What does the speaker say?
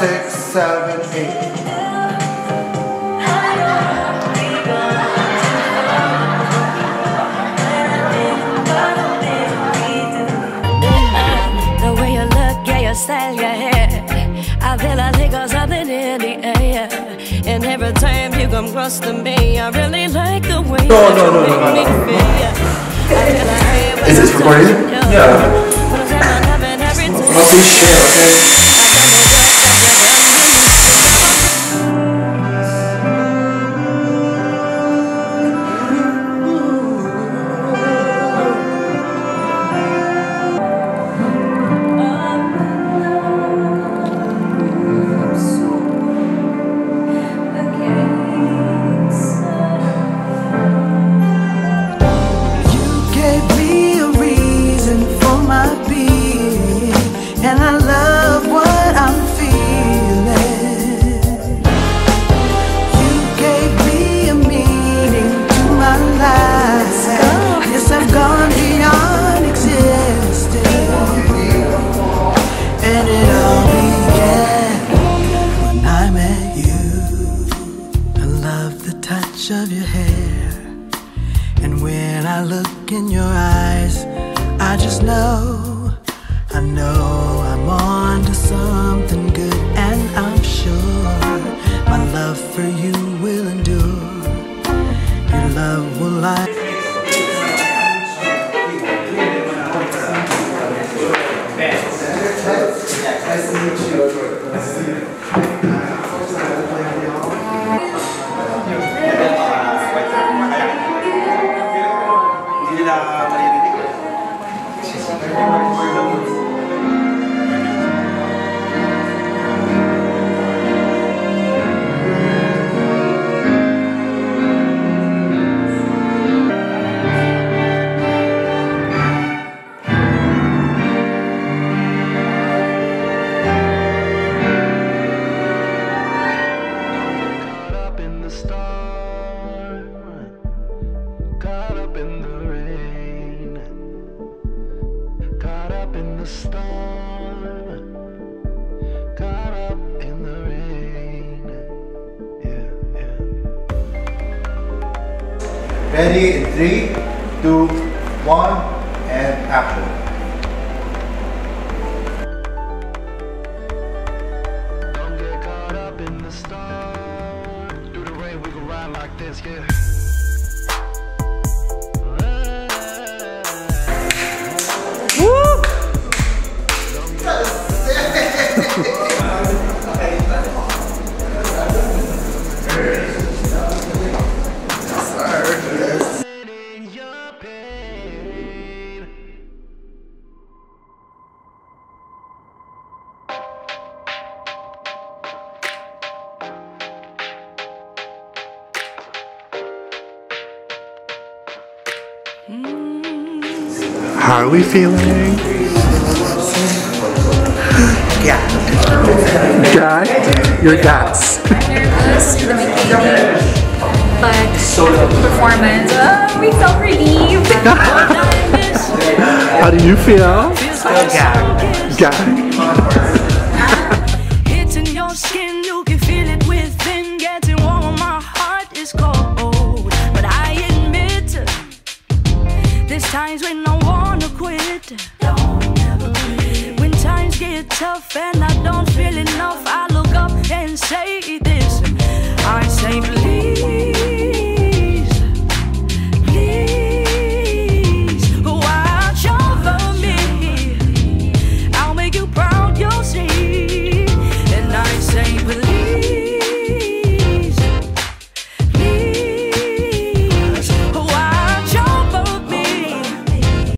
5, 6, 7, 8. The way you look, yeah, your style, your hair, I feel like there goes something in the air. And every time you come close to me, I really like the way you make me feel. Is this recording? Yeah. Holy shit, okay? Of your hair, and when I look in your eyes, I just know, I know I'm on to something good, and I'm sure my love for you will endure. Your love will last. Ready in 3, 2, 1, and action. Don't get caught up in the storm. Through the rain we can ride like this, yeah. How are we feeling? Yeah. Got your guts. I'm nervous because I'm making, but the performance, we felt relieved. How do you feel? Yeah. Got. It's in your skin, you can feel it within. Getting warm, my heart is cold, but I admit there's times when I wanna quit. Don't ever quit. When times get tough and I don't feel enough, I look up and say this: I say.